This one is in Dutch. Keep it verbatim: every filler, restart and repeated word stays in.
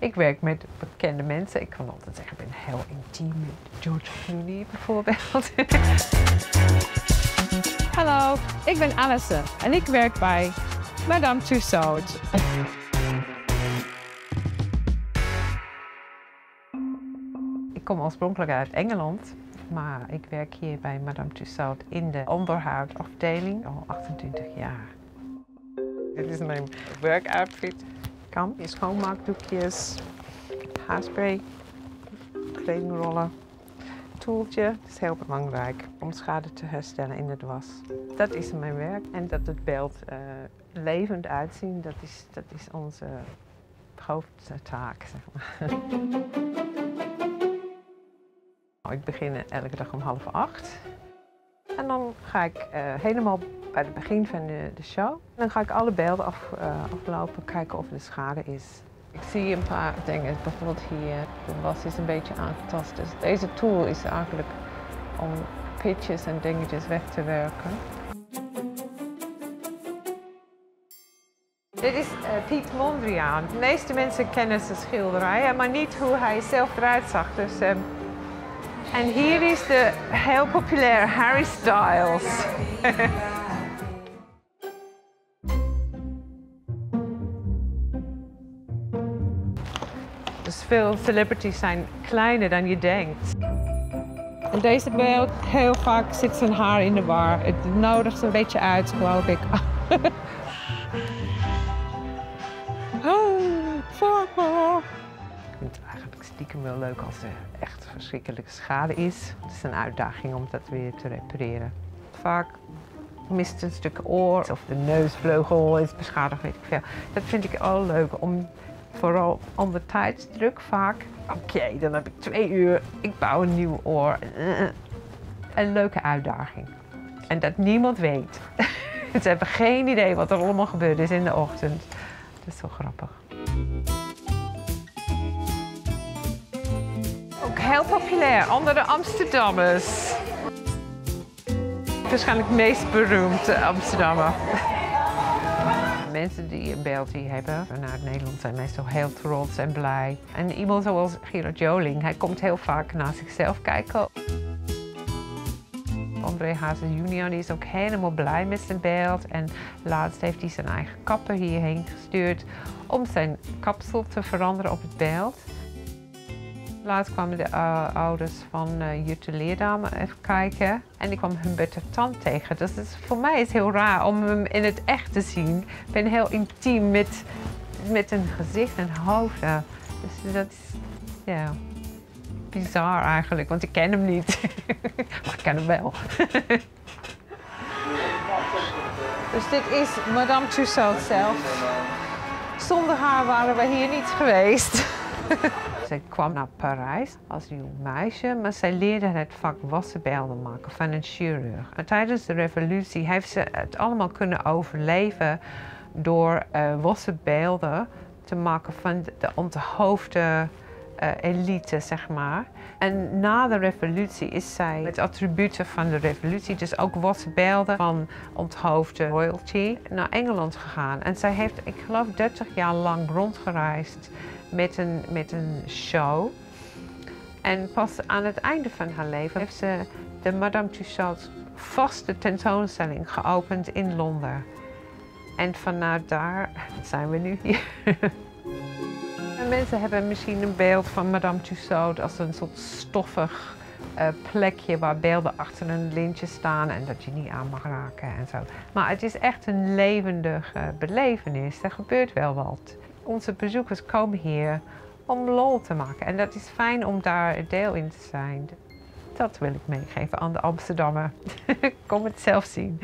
Ik werk met bekende mensen. Ik kan altijd zeggen, ik ben heel intiem met George Clooney bijvoorbeeld. Hallo, ik ben Alison en ik werk bij Madame Tussauds. Ik kom oorspronkelijk uit Engeland, maar ik werk hier bij Madame Tussauds in de onderhoudafdeling al achtentwintig jaar. Dit is mijn werkoutfit. Kam, schoonmaakdoekjes, haarspray, kledingrollen, toeltje. Het is heel belangrijk om schade te herstellen in het was. Dat is mijn werk en dat het beeld uh, levend uitzien, dat is, dat is onze hoofdtaak, zeg maar. Ik begin elke dag om half acht en dan ga ik uh, helemaal bij het begin van de, de show. Dan ga ik alle beelden af, uh, aflopen, kijken of er schade is. Ik zie een paar dingen, bijvoorbeeld hier, de was is een beetje aangetast. Dus deze tool is eigenlijk om pitjes en dingetjes weg te werken. Dit is uh, Piet Mondriaan. De meeste mensen kennen zijn schilderijen, maar niet hoe hij zelf eruit zag. Dus, uh, en hier is de heel populaire Harry Styles. Dus veel celebrities zijn kleiner dan je denkt. In deze beeld, heel vaak zit zijn haar in de war. Het nodigt een beetje uit, geloof ik. Oh, fuck me. Ik vind het eigenlijk stiekem wel leuk als er echt verschrikkelijke schade is. Het is een uitdaging om dat weer te repareren. Vaak mist een stuk oor of de neusvleugel is beschadigd, weet ik veel. Dat vind ik al leuk om. Vooral onder tijdsdruk vaak. Oké, okay, dan heb ik twee uur, ik bouw een nieuw oor. Een leuke uitdaging. En dat niemand weet. Ze hebben geen idee wat er allemaal gebeurd is in de ochtend. Dat is zo grappig. Ook heel populair onder de Amsterdammers. Waarschijnlijk de meest beroemde Amsterdammer. Mensen die een beeld hier hebben vanuit Nederland zijn meestal heel trots en blij. En iemand zoals Gerard Joling, hij komt heel vaak naar zichzelf kijken. André Hazes Junior is ook helemaal blij met zijn beeld. En laatst heeft hij zijn eigen kapper hierheen gestuurd om zijn kapsel te veranderen op het beeld. Laatst kwamen de uh, ouders van uh, Jutta Leerdam even kijken en ik kwam Humberto Tan tegen. Dus het is, voor mij is het heel raar om hem in het echt te zien. Ik ben heel intiem met, met een gezicht en hoofd. Uh. Dus dat is yeah, bizar eigenlijk, want ik ken hem niet. Maar ik ken hem wel. Dus dit is Madame Tussauds zelf. Zonder haar waren we hier niet geweest. Zij kwam naar Parijs als jong meisje, maar zij leerde het vak wassenbeelden maken van een chirurg. En tijdens de revolutie heeft ze het allemaal kunnen overleven door uh, wassenbeelden te maken van de onthoofde uh, elite, zeg maar. En na de revolutie is zij met attributen van de revolutie, dus ook wassenbeelden van onthoofde royalty, naar Engeland gegaan. En zij heeft, ik geloof, dertig jaar lang rondgereisd. Met een, met een show. En pas aan het einde van haar leven heeft ze de Madame Tussauds vaste tentoonstelling geopend in Londen. En vanuit daar zijn we nu hier. Mensen hebben misschien een beeld van Madame Tussauds als een soort stoffig uh, plekje waar beelden achter een lintje staan en dat je niet aan mag raken en zo. Maar het is echt een levendige belevenis. Er gebeurt wel wat. Onze bezoekers komen hier om lol te maken en dat is fijn om daar deel in te zijn. Dat wil ik meegeven aan de Amsterdammer. Kom het zelf zien.